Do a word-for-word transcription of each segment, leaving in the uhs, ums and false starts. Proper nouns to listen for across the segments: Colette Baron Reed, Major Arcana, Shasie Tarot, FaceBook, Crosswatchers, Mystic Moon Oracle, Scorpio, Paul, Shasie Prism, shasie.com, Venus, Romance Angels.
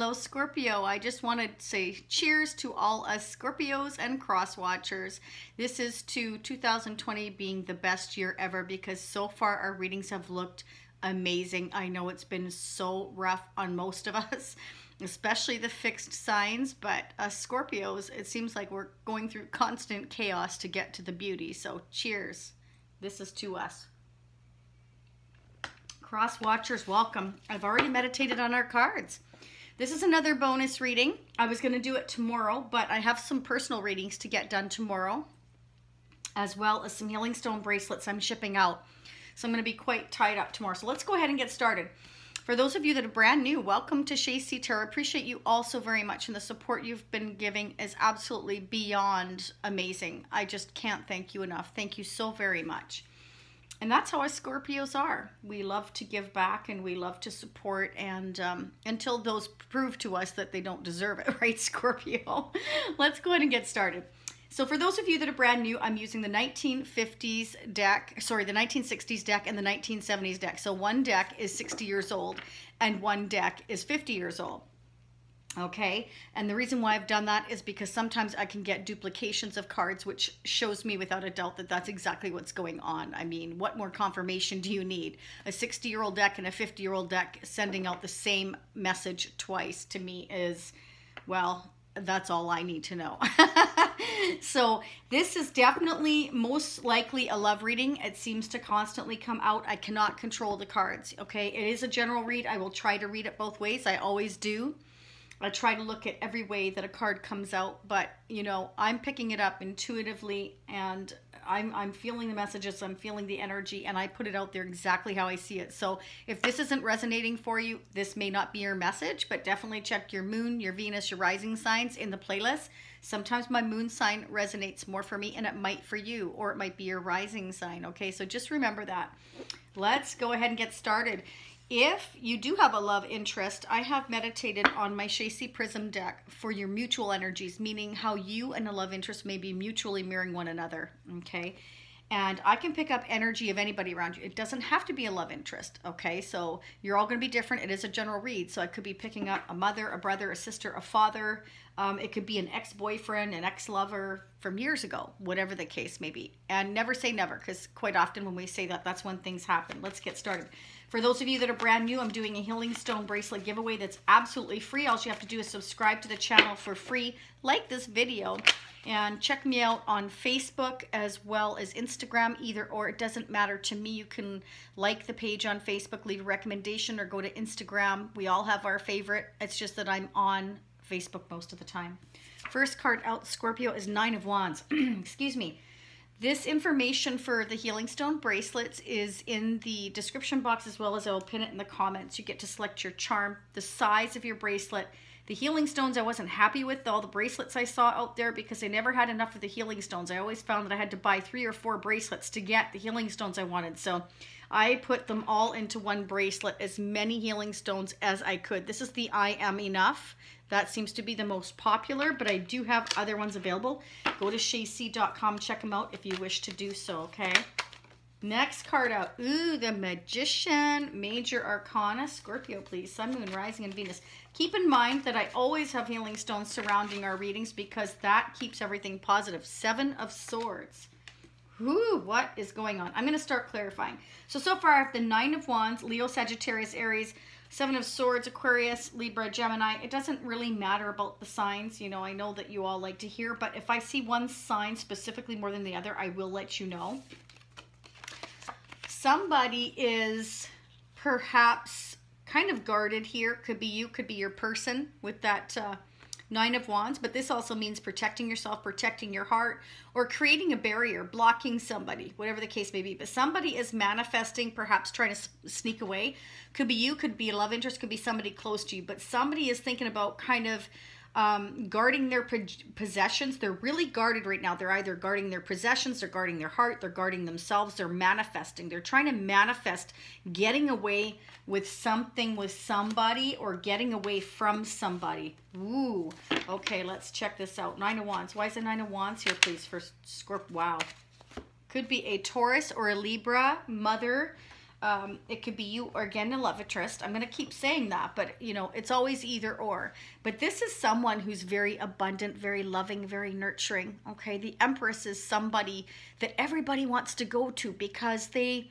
Hello Scorpio, I just want to say cheers to all us Scorpios and cross watchers. This is to two thousand twenty being the best year ever because so far our readings have looked amazing. I know it's been so rough on most of us, especially the fixed signs, but us Scorpios, it seems like we're going through constant chaos to get to the beauty, so cheers. This is to us. Cross watchers, welcome. I've already meditated on our cards. This is another bonus reading. I was going to do it tomorrow, but I have some personal readings to get done tomorrow, as well as some healing stone bracelets I'm shipping out. So I'm going to be quite tied up tomorrow. So let's go ahead and get started. For those of you that are brand new, welcome to Shasie Tarot. Appreciate you also very much, and the support you've been giving is absolutely beyond amazing. I just can't thank you enough. Thank you so very much. And that's how us Scorpios are. We love to give back and we love to support, and um, until those prove to us that they don't deserve it, right, Scorpio? Let's go ahead and get started. So for those of you that are brand new, I'm using the nineteen fifties deck, sorry, the nineteen sixties deck and the nineteen seventies deck. So one deck is sixty years old and one deck is fifty years old. Okay, and the reason why I've done that is because sometimes I can get duplications of cards, which shows me without a doubt that that's exactly what's going on. I mean, what more confirmation do you need? A sixty-year-old deck and a fifty-year-old deck sending out the same message twice, to me, is, well, that's all I need to know. So this is definitely most likely a love reading. It seems to constantly come out. I cannot control the cards, okay? It is a general read. I will try to read it both ways. I always do. I try to look at every way that a card comes out, but you know, I'm picking it up intuitively, and I'm, I'm feeling the messages, I'm feeling the energy, and I put it out there exactly how I see it. So if this isn't resonating for you, this may not be your message, but definitely check your moon, your Venus, your rising signs in the playlist. Sometimes my moon sign resonates more for me, and it might for you, or it might be your rising sign, okay? So just remember that. Let's go ahead and get started. If you do have a love interest, I have meditated on my Shasie Prism deck for your mutual energies, meaning how you and a love interest may be mutually mirroring one another, okay? And I can pick up energy of anybody around you. It doesn't have to be a love interest, okay? So you're all going to be different. It is a general read, so I could be picking up a mother, a brother, a sister, a father. Um, it could be an ex-boyfriend, an ex-lover from years ago, whatever the case may be. And never say never, because quite often when we say that, that's when things happen. Let's get started. For those of you that are brand new, I'm doing a healing stone bracelet giveaway that's absolutely free. All you have to do is subscribe to the channel for free, like this video, and check me out on Facebook as well as Instagram, either or. It doesn't matter to me. You can like the page on Facebook, leave a recommendation, or go to Instagram. We all have our favorite. It's just that I'm on Facebook most of the time. First card out, Scorpio, is Nine of Wands. Excuse me. This information for the healing stone bracelets is in the description box, as well as I will pin it in the comments. You get to select your charm, the size of your bracelet. The healing stones I wasn't happy with, all the bracelets I saw out there, because I never had enough of the healing stones. I always found that I had to buy three or four bracelets to get the healing stones I wanted. So I put them all into one bracelet, as many healing stones as I could. This is the I Am Enough. That seems to be the most popular, but I do have other ones available. Go to shasie dot com, check them out if you wish to do so, okay? Next card out, ooh, the Magician, Major Arcana, Scorpio, please, Sun, Moon, Rising, and Venus. Keep in mind that I always have healing stones surrounding our readings because that keeps everything positive. Seven of Swords. Ooh, what is going on? I'm going to start clarifying. So, so far I have the Nine of Wands, Leo, Sagittarius, Aries, Seven of Swords, Aquarius, Libra, Gemini. It doesn't really matter about the signs. You know, I know that you all like to hear, but if I see one sign specifically more than the other, I will let you know. Somebody is perhaps kind of guarded here. Could be you, could be your person with that uh, Nine of Wands, but this also means protecting yourself, protecting your heart, or creating a barrier, blocking somebody, whatever the case may be. But somebody is manifesting, perhaps trying to sneak away. Could be you, could be a love interest, could be somebody close to you, but somebody is thinking about kind of um, guarding their possessions. They're really guarded right now. They're either guarding their possessions, they're guarding their heart, they're guarding themselves, they're manifesting. They're trying to manifest getting away with something, with somebody, or getting away from somebody. Ooh, okay, let's check this out. Nine of Wands. Why is the Nine of Wands here, please, for Scorpio? Wow. Could be a Taurus or a Libra, mother, Um, it could be you or again, a love interest. I'm going to keep saying that, but you know, it's always either or. But this is someone who's very abundant, very loving, very nurturing. Okay. The Empress is somebody that everybody wants to go to because they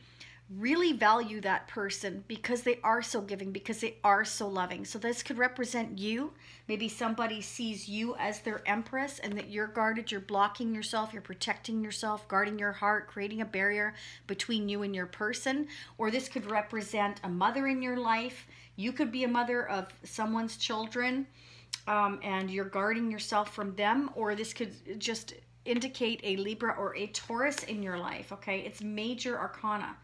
really value that person, because they are so giving, because they are so loving. So this could represent you. Maybe somebody sees you as their Empress and that you're guarded, you're blocking yourself, you're protecting yourself, guarding your heart, creating a barrier between you and your person. Or this could represent a mother in your life. You could be a mother of someone's children, um, and you're guarding yourself from them. Or this could just indicate a Libra or a Taurus in your life, okay? It's major arcana.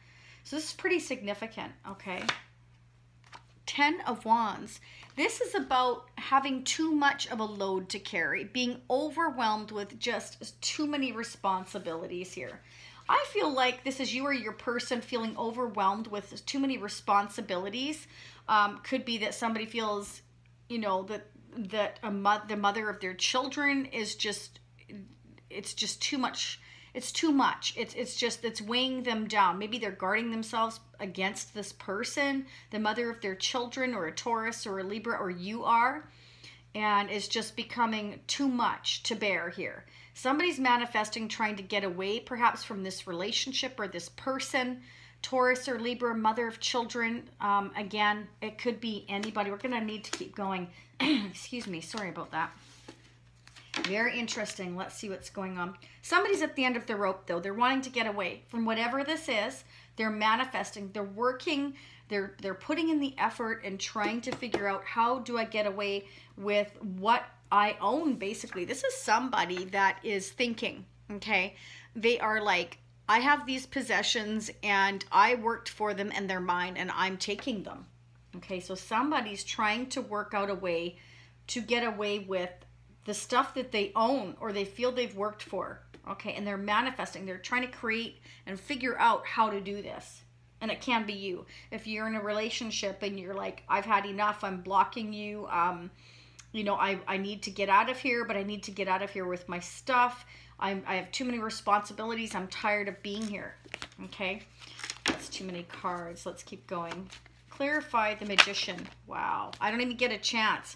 So this is pretty significant, okay? Ten of Wands. This is about having too much of a load to carry, being overwhelmed with just too many responsibilities here. I feel like this is you or your person feeling overwhelmed with too many responsibilities. Um, could be that somebody feels, you know, that, that a mo- the mother of their children is just, it's just too much. It's too much. It's, it's just, it's weighing them down. Maybe they're guarding themselves against this person, the mother of their children, or a Taurus or a Libra, or you are, and it's just becoming too much to bear here. Somebody's manifesting trying to get away perhaps from this relationship or this person. Taurus or Libra, mother of children. Um, again, it could be anybody. We're going to need to keep going. Excuse me. Sorry about that. Very interesting. Let's see what's going on. Somebody's at the end of the rope, though. They're wanting to get away from whatever this is. They're manifesting. They're working. They're, they're putting in the effort and trying to figure out, how do I get away with what I own, basically. This is somebody that is thinking, okay? They are like, I have these possessions, and I worked for them, and they're mine, and I'm taking them, okay? So somebody's trying to work out a way to get away with the stuff that they own or they feel they've worked for, okay? And they're manifesting. They're trying to create and figure out how to do this. And it can be you. If you're in a relationship and you're like, I've had enough, I'm blocking you, um, you know, I, I need to get out of here, but I need to get out of here with my stuff. I'm, I have too many responsibilities. I'm tired of being here, okay? That's too many cards. Let's keep going. Clarify the Magician. Wow, I don't even get a chance.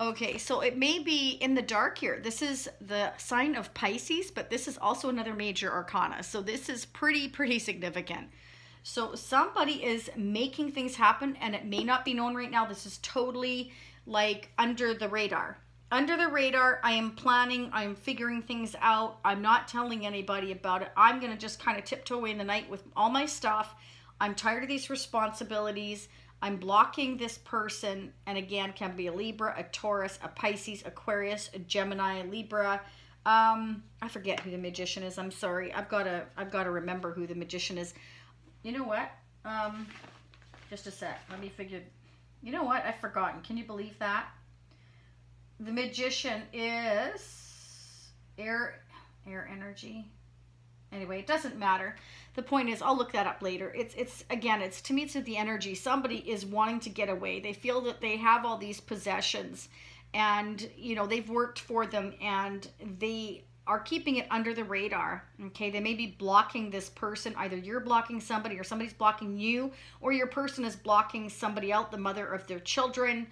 Okay, so it may be in the dark here. This is the sign of Pisces, but this is also another major arcana. So this is pretty, pretty significant. So somebody is making things happen, and it may not be known right now. This is totally like under the radar. Under the radar, I am planning, I'm figuring things out. I'm not telling anybody about it. I'm gonna just kind of tiptoe away in the night with all my stuff. I'm tired of these responsibilities. I'm blocking this person, and again, can be a Libra, a Taurus, a Pisces, Aquarius, a Gemini, a Libra. Um, I forget who the Magician is. I'm sorry. I've got to, I've got to remember who the Magician is. You know what? Um, just a sec. Let me figure. You know what? I've forgotten. Can you believe that? The Magician is air, air energy. Anyway, it doesn't matter. The point is, I'll look that up later. It's, it's again, it's to me, it's the energy. Somebody is wanting to get away. They feel that they have all these possessions, and you know, they've worked for them, and they are keeping it under the radar, okay? They may be blocking this person. Either you're blocking somebody, or somebody's blocking you, or your person is blocking somebody else, the mother of their children,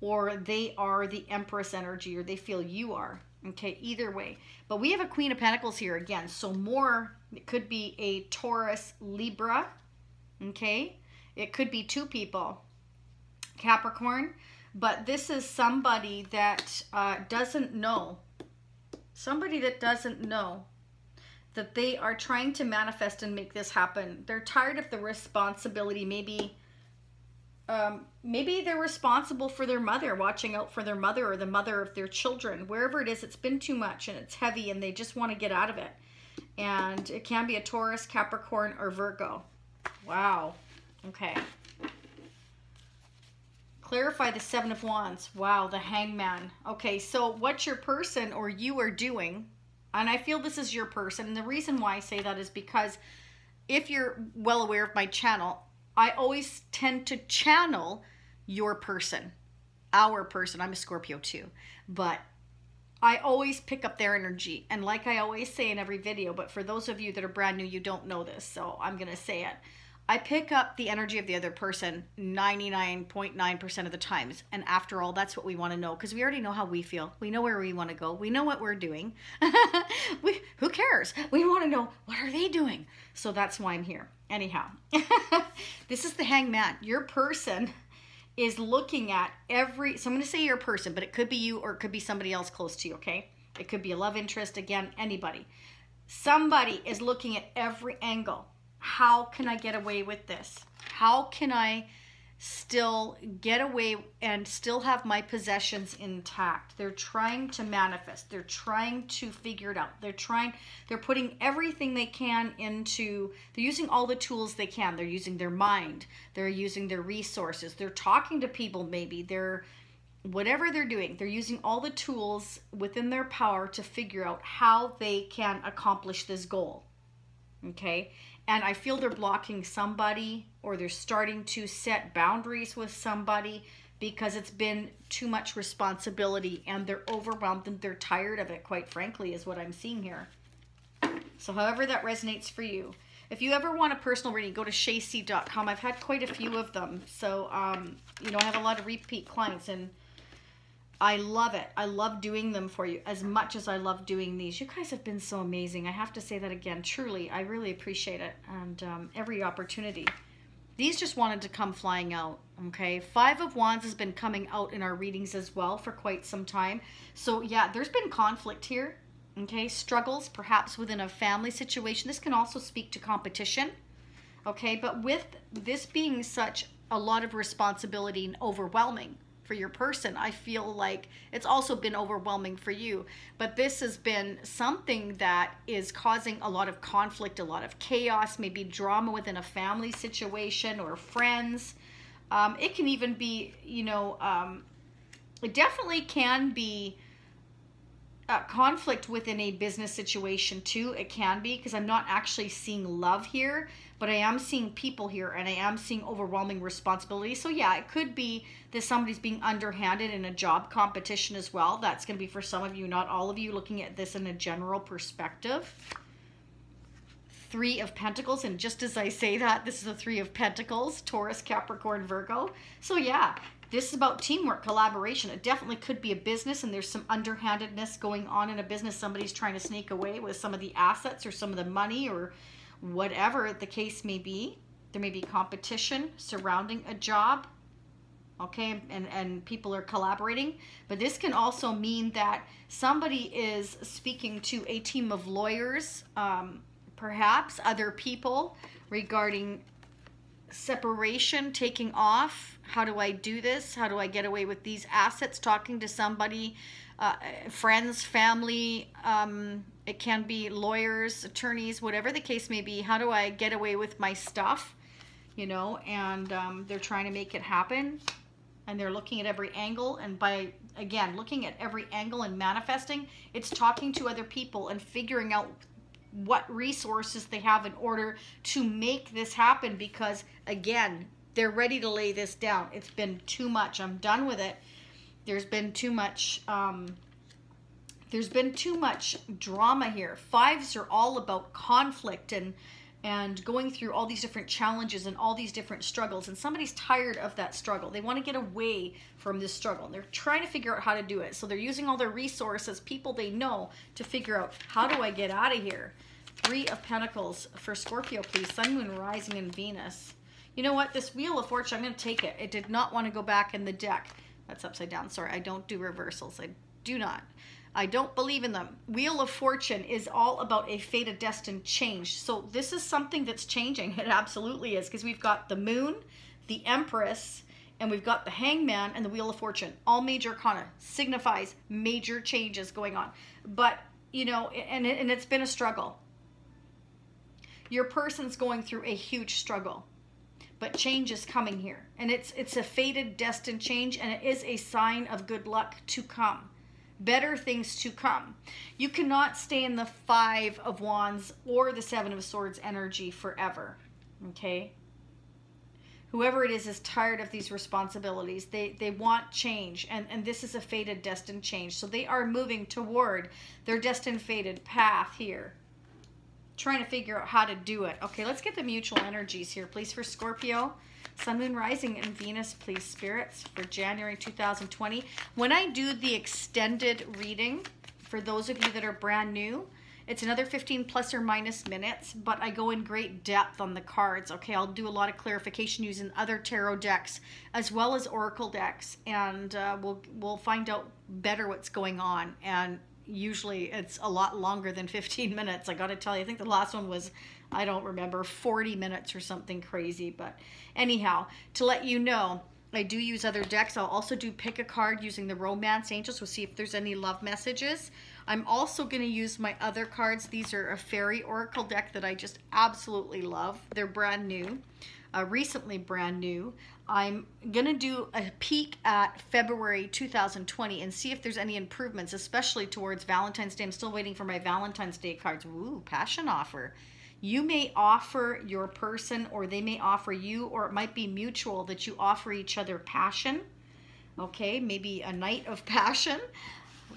or they are the Empress energy, or they feel you are. Okay, either way. But we have a Queen of Pentacles here again. So more, it could be a Taurus, Libra. Okay, it could be two people, Capricorn. But this is somebody that uh, doesn't know. Somebody that doesn't know that they are trying to manifest and make this happen. They're tired of the responsibility. Maybe Um, maybe they're responsible for their mother, watching out for their mother or the mother of their children. Wherever it is, it's been too much and it's heavy, and they just want to get out of it. And it can be a Taurus, Capricorn, or Virgo. Wow. Okay. Clarify the Seven of Wands. Wow, the Hangman. Okay, so what your person or you are doing, and I feel this is your person, and the reason why I say that is because if you're well aware of my channel, I always tend to channel your person, our person. I'm a Scorpio too, but I always pick up their energy. And like I always say in every video, but for those of you that are brand new, you don't know this, so I'm going to say it. I pick up the energy of the other person ninety-nine point nine percent of the times. And after all, that's what we want to know, because we already know how we feel. We know where we want to go. We know what we're doing. we, who cares? We want to know, what are they doing? So that's why I'm here. Anyhow, this is the hangman. Your person is looking at every, so I'm going to say your person, but it could be you or it could be somebody else close to you, okay? It could be a love interest, again, anybody. Somebody is looking at every angle. How can I get away with this? How can I still get away and still have my possessions intact? They're trying to manifest. They're trying to figure it out. They're trying, they're putting everything they can into, they're using all the tools they can. They're using their mind. They're using their resources. They're talking to people maybe. They're, whatever they're doing, they're using all the tools within their power to figure out how they can accomplish this goal, okay? And I feel they're blocking somebody, or they're starting to set boundaries with somebody because it's been too much responsibility and they're overwhelmed and they're tired of it, quite frankly, is what I'm seeing here. So however that resonates for you. If you ever want a personal reading, go to shasie dot com. I've had quite a few of them. So, um, you know, I have a lot of repeat clients and I love it. I love doing them for you as much as I love doing these. You guys have been so amazing. I have to say that again. Truly, I really appreciate it, and um, every opportunity. These just wanted to come flying out, okay? Five of Wands has been coming out in our readings as well for quite some time. So, yeah, there's been conflict here, okay? Struggles, perhaps within a family situation. This can also speak to competition, okay? But with this being such a lot of responsibility and overwhelming, for your person, I feel like it's also been overwhelming for you, but this has been something that is causing a lot of conflict, a lot of chaos, maybe drama within a family situation or friends. Um, it can even be, you know, um, it definitely can be uh, conflict within a business situation too. It can be, because I'm not actually seeing love here, but I am seeing people here and I am seeing overwhelming responsibility. So yeah, it could be that somebody's being underhanded in a job competition as well. That's going to be for some of you, not all of you, looking at this in a general perspective. Three of Pentacles. And just as I say that, this is a Three of Pentacles, Taurus, Capricorn, Virgo. So yeah, this is about teamwork, collaboration. It definitely could be a business, and there's some underhandedness going on in a business. Somebody's trying to sneak away with some of the assets or some of the money or whatever the case may be. There may be competition surrounding a job, okay, and, and people are collaborating. But this can also mean that somebody is speaking to a team of lawyers, um, perhaps other people, regarding separation, taking off. How do I do this? How do I get away with these assets? Talking to somebody, uh, friends, family, um, it can be lawyers, attorneys, whatever the case may be. How do I get away with my stuff? You know, and um, they're trying to make it happen. And they're looking at every angle. And by, again, looking at every angle and manifesting, it's talking to other people and figuring out what resources they have in order to make this happen. Because, again, they're ready to lay this down. It's been too much. I'm done with it. There's been too much... Um, There's been too much drama here. Fives are all about conflict and and going through all these different challenges and all these different struggles. And somebody's tired of that struggle. They want to get away from this struggle. They're trying to figure out how to do it. So they're using all their resources, people they know, to figure out, how do I get out of here? Three of Pentacles for Scorpio, please. Sun, Moon, Rising, and Venus. You know what? This Wheel of Fortune, I'm going to take it. It did not want to go back in the deck. That's upside down. Sorry, I don't do reversals. I do not. I don't believe in them. Wheel of Fortune is all about a fate, a destined change. So this is something that's changing. It absolutely is, because we've got the Moon, the Empress, and we've got the Hangman and the Wheel of Fortune. All major arcana signifies major changes going on. But, you know, and, and it's been a struggle. Your person's going through a huge struggle. But change is coming here. And it's, it's a fated, destined change, and it is a sign of good luck to come. Better things to come. You cannot stay in the Five of Wands or the Seven of Swords energy forever, okay? Whoever it is is tired of these responsibilities. They they want change, and, and this is a fated, destined change. So they are moving toward their destined, fated path here. trying to figure out how to do it. Okay, let's get the mutual energies here, please, for Scorpio, Sun, Moon, Rising, and Venus, please, Spirits, for January two thousand twenty. When I do the extended reading, for those of you that are brand new, it's another fifteen plus or minus minutes, but I go in great depth on the cards. Okay, I'll do a lot of clarification using other tarot decks as well as oracle decks, and uh, we'll, we'll find out better what's going on. And usually it's a lot longer than fifteen minutes. I got to tell you, I think the last one was, I don't remember, forty minutes or something crazy. But anyhow, to let you know, I do use other decks. I'll also do pick a card using the Romance Angels. We'll see if there's any love messages. I'm also going to use my other cards. These are a fairy oracle deck that I just absolutely love. They're brand new, uh, recently brand new. I'm going to do a peek at February two thousand twenty and see if there's any improvements, especially towards Valentine's Day. I'm still waiting for my Valentine's Day cards. Ooh, passion offer. You may offer your person, or they may offer you, or it might be mutual that you offer each other passion. Okay, maybe a night of passion.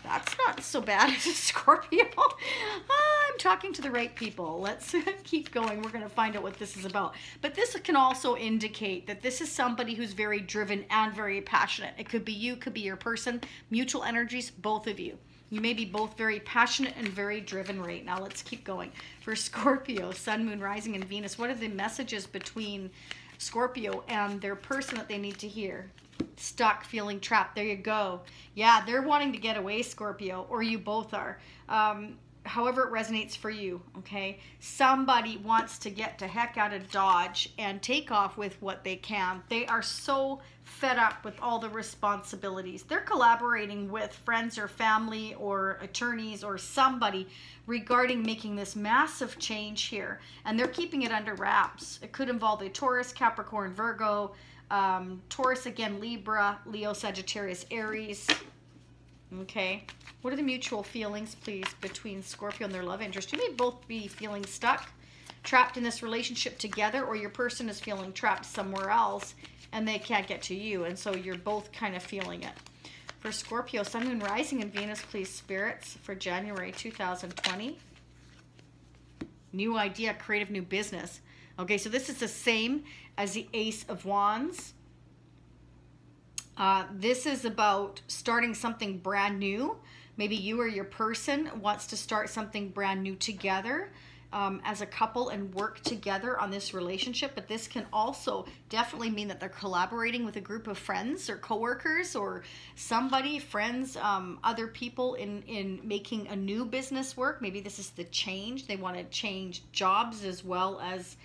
That's not so bad as a Scorpio. I'm talking to the right people. Let's keep going. We're going to find out what this is about. But this can also indicate that this is somebody who's very driven and very passionate. It could be you, could be your person, mutual energies, both of you. You may be both very passionate and very driven right now. Let's keep going. For Scorpio, Sun, Moon, Rising, and Venus, what are the messages between Scorpio and their person that they need to hear? Stuck, feeling trapped. There you go. Yeah, they're wanting to get away, Scorpio, or you both are. Um, however it resonates for you, okay? Somebody wants to get the heck out of Dodge and take off with what they can. They are so fed up with all the responsibilities. They're collaborating with friends or family or attorneys or somebody regarding making this massive change here, and they're keeping it under wraps. It could involve a Taurus, Capricorn, Virgo, um, Taurus again, Libra, Leo, Sagittarius, Aries. Okay, what are the mutual feelings, please, between Scorpio and their love interest? You may both be feeling stuck, trapped in this relationship together, or your person is feeling trapped somewhere else and they can't get to you, and so you're both kind of feeling it. For Scorpio, Sun, Moon, Rising, and Venus, please, Spirits, for January two thousand twenty. New idea, creative new business. Okay, so this is the same as the Ace of Wands. Uh, this is about starting something brand new. Maybe you or your person wants to start something brand new together um, as a couple and work together on this relationship. But this can also definitely mean that they're collaborating with a group of friends or coworkers or somebody, friends, um, other people in, in making a new business work. Maybe this is the change. They want to change jobs as well as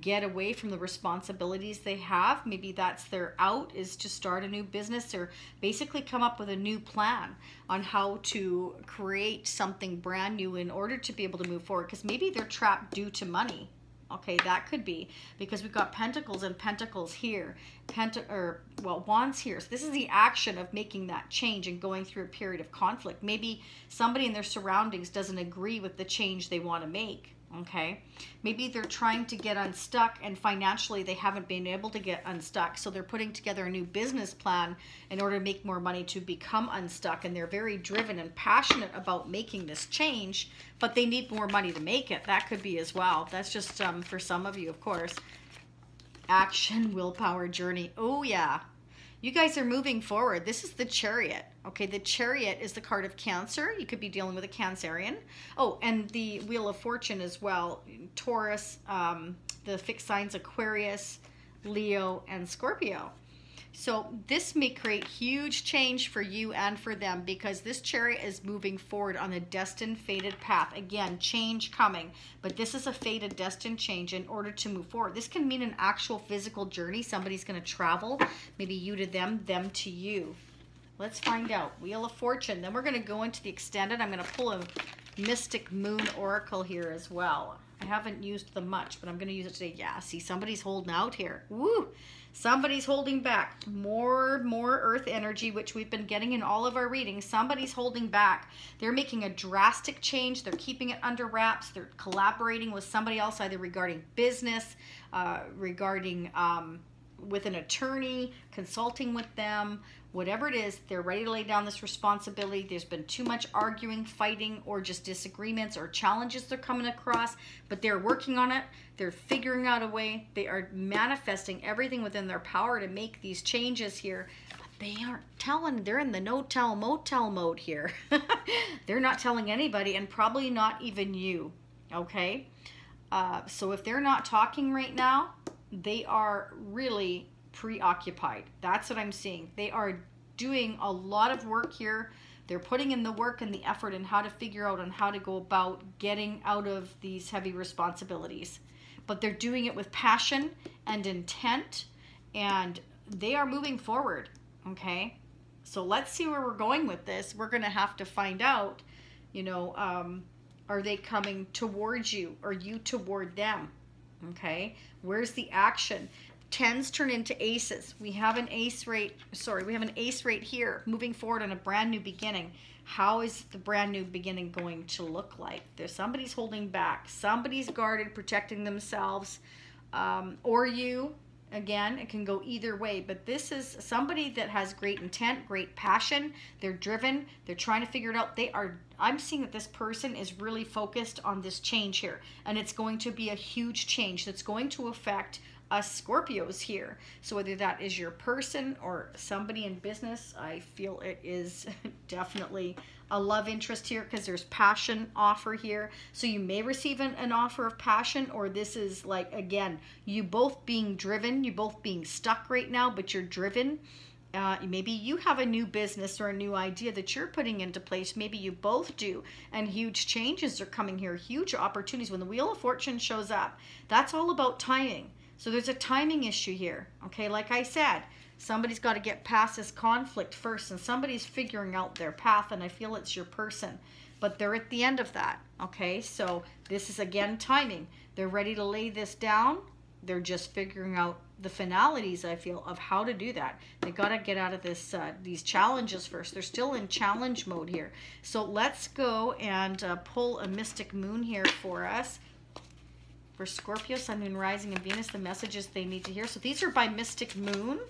get away from the responsibilities they have. Maybe that's their out, is to start a new business or basically come up with a new plan on how to create something brand new in order to be able to move forward, because maybe they're trapped due to money. Okay, that could be, because we've got pentacles and pentacles here, Penta or well, wands here. So this is the action of making that change and going through a period of conflict. Maybe somebody in their surroundings doesn't agree with the change they want to make. Okay, maybe they're trying to get unstuck, and financially they haven't been able to get unstuck, so they're putting together a new business plan in order to make more money to become unstuck, and they're very driven and passionate about making this change, but they need more money to make it. That could be as well. That's just um, for some of you, of course. Action, willpower, journey. Oh yeah, you guys are moving forward. This is the Chariot. Okay, the Chariot is the card of Cancer. You could be dealing with a Cancerian. Oh, and the Wheel of Fortune as well. Taurus, um, the fixed signs Aquarius, Leo, and Scorpio. So this may create huge change for you and for them, because this Chariot is moving forward on a destined, fated path. Again, change coming, but this is a fated, destined change in order to move forward. This can mean an actual physical journey. Somebody's going to travel, maybe you to them, them to you. Let's find out. Wheel of Fortune. Then we're going to go into the extended. I'm going to pull a Mystic Moon Oracle here as well. I haven't used them much, but I'm going to use it today. Yeah, see, somebody's holding out here. Woo! Somebody's holding back. More, more earth energy, which we've been getting in all of our readings. Somebody's holding back. They're making a drastic change. They're keeping it under wraps. They're collaborating with somebody else, either regarding business, uh, regarding um, with an attorney, consulting with them, Whatever it is, they're ready to lay down this responsibility. There's been too much arguing, fighting, or just disagreements or challenges they're coming across, but they're working on it. They're figuring out a way. They are manifesting everything within their power to make these changes here. But they aren't telling. They're in the no-tell, motel mode here. They're not telling anybody, and probably not even you, okay? Uh, so if they're not talking right now, they are really preoccupied. That's what I'm seeing. They are doing a lot of work here. They're putting in the work and the effort and how to figure out on how to go about getting out of these heavy responsibilities. But they're doing it with passion and intent, and they are moving forward, okay? So let's see where we're going with this. We're going to have to find out, you know, um, are they coming towards you? Are you toward them? Okay? Where's the action? Tens turn into aces. We have an ace rate, sorry, we have an ace rate here, moving forward on a brand new beginning. How is the brand new beginning going to look like? There's somebody's holding back, somebody's guarded, protecting themselves, um, or you. Again, it can go either way, but this is somebody that has great intent, great passion. They're driven, they're trying to figure it out. They are, I'm seeing that this person is really focused on this change here, and it's going to be a huge change that's going to affect us Scorpios here. So whether that is your person or somebody in business, I feel it is definitely a love interest here, because there's passion offer here. So you may receive an, an offer of passion, or this is like, again, you both being driven, you both being stuck right now, but you're driven. Uh, maybe you have a new business or a new idea that you're putting into place. Maybe you both do. And huge changes are coming here, huge opportunities. When the Wheel of Fortune shows up, that's all about timing. So there's a timing issue here, okay? Like I said, somebody's got to get past this conflict first, and somebody's figuring out their path, and I feel it's your person, but they're at the end of that, okay? So this is, again, timing. They're ready to lay this down. They're just figuring out the finalities, I feel, of how to do that. They got to get out of this uh, these challenges first. They're still in challenge mode here. So let's go and uh, pull a Mystic Moon here for us. For Scorpio, Sun, Moon, Rising, and Venus, the messages they need to hear. So these are by Mystic Moon.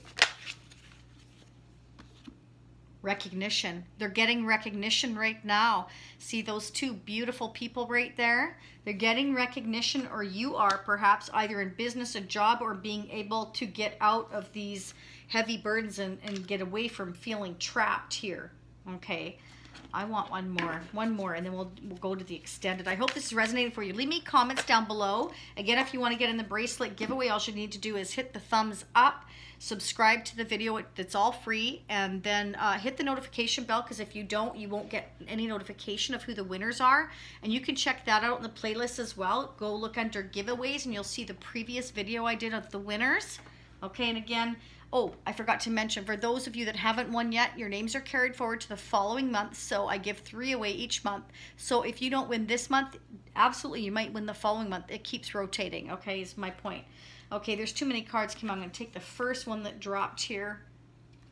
Recognition. They're getting recognition right now. See those two beautiful people right there? They're getting recognition, or you are, perhaps, either in business, a job, or being able to get out of these heavy burdens and, and get away from feeling trapped here. Okay. I want one more, one more, and then we'll, we'll go to the extended. I hope this is resonating for you. Leave me comments down below. Again, if you want to get in the bracelet giveaway, all you need to do is hit the thumbs up, subscribe to the video. It's all free, and then uh, hit the notification bell, because if you don't, you won't get any notification of who the winners are. And you can check that out in the playlist as well. Go look under giveaways, and you'll see the previous video I did of the winners. Okay, and again, oh, I forgot to mention, for those of you that haven't won yet, your names are carried forward to the following month, so I give three away each month. So if you don't win this month, absolutely, you might win the following month. It keeps rotating, okay, is my point. Okay, there's too many cards. Come on, I'm going to take the first one that dropped here.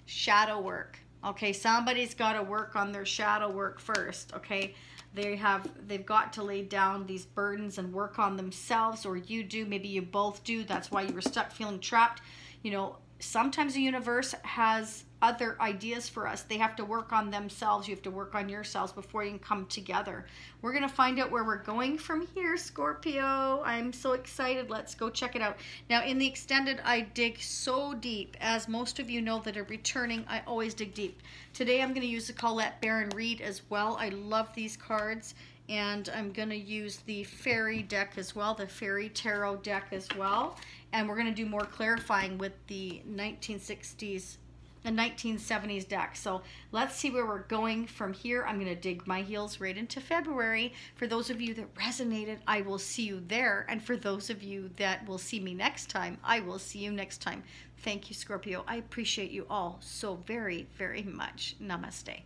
Shadow work. Okay, somebody's got to work on their shadow work first, okay? They have, they've got to lay down these burdens and work on themselves, or you do. Maybe you both do. That's why you were stuck feeling trapped, you know. Sometimes the universe has other ideas for us. They have to work on themselves. You have to work on yourselves before you can come together. We're going to find out where we're going from here, Scorpio. I'm so excited. Let's go check it out. Now, in the extended, I dig so deep. As most of you know that are returning, I always dig deep. Today, I'm going to use the Colette Baron Reed as well. I love these cards. And I'm going to use the fairy deck as well, the fairy tarot deck as well. And we're going to do more clarifying with the nineteen sixties and nineteen seventies deck. So let's see where we're going from here. I'm going to dig my heels right into February. For those of you that resonated, I will see you there. And for those of you that will see me next time, I will see you next time. Thank you, Scorpio. I appreciate you all so very, very much. Namaste.